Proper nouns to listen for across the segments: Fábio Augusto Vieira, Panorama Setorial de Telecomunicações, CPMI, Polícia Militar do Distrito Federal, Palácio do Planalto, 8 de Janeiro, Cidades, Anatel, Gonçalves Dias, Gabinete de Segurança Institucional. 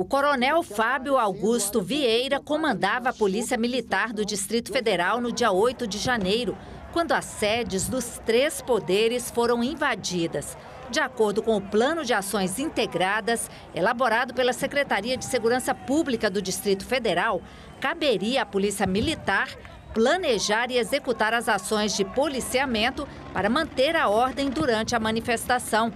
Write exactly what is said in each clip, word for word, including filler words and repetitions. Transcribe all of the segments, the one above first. O coronel Fábio Augusto Vieira comandava a Polícia Militar do Distrito Federal no dia oito de janeiro, quando as sedes dos três poderes foram invadidas. De acordo com o Plano de Ações Integradas, elaborado pela Secretaria de Segurança Pública do Distrito Federal, caberia à Polícia Militar planejar e executar as ações de policiamento para manter a ordem durante a manifestação.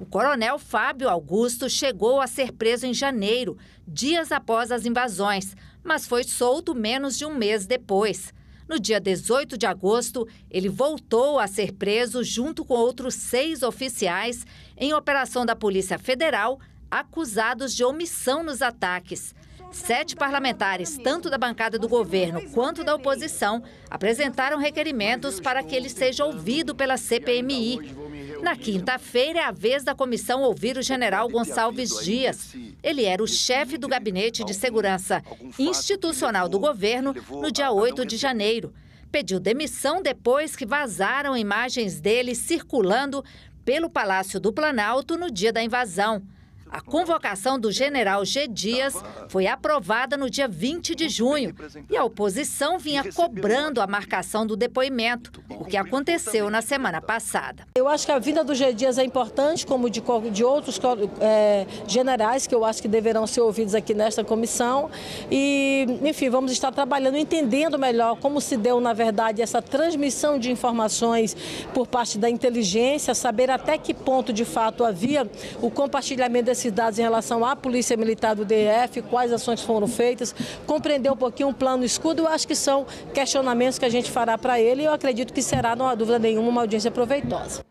O coronel Fábio Augusto chegou a ser preso em janeiro, dias após as invasões, mas foi solto menos de um mês depois. No dia dezoito de agosto, ele voltou a ser preso junto com outros seis oficiais em operação da Polícia Federal, acusados de omissão nos ataques. Sete parlamentares, tanto da bancada do governo quanto da oposição, apresentaram requerimentos para que ele seja ouvido pela C P M I. Na quinta-feira é a vez da comissão ouvir o general Gonçalves Dias. Ele era o chefe do Gabinete de Segurança Institucional do governo no dia oito de janeiro. Pediu demissão depois que vazaram imagens dele circulando pelo Palácio do Planalto no dia da invasão. A convocação do general G. Dias foi aprovada no dia vinte de junho e a oposição vinha cobrando a marcação do depoimento, o que aconteceu na semana passada. Eu acho que a vinda do G. Dias é importante, como de, de outros é, generais, que eu acho que deverão ser ouvidos aqui nesta comissão. E, enfim, vamos estar trabalhando, entendendo melhor como se deu, na verdade, essa transmissão de informações por parte da inteligência, saber até que ponto, de fato, havia o compartilhamento desse Cidades em relação à Polícia Militar do D F, quais ações foram feitas, compreender um pouquinho o plano escudo. Eu acho que são questionamentos que a gente fará para ele e eu acredito que será, não há dúvida nenhuma, uma audiência proveitosa.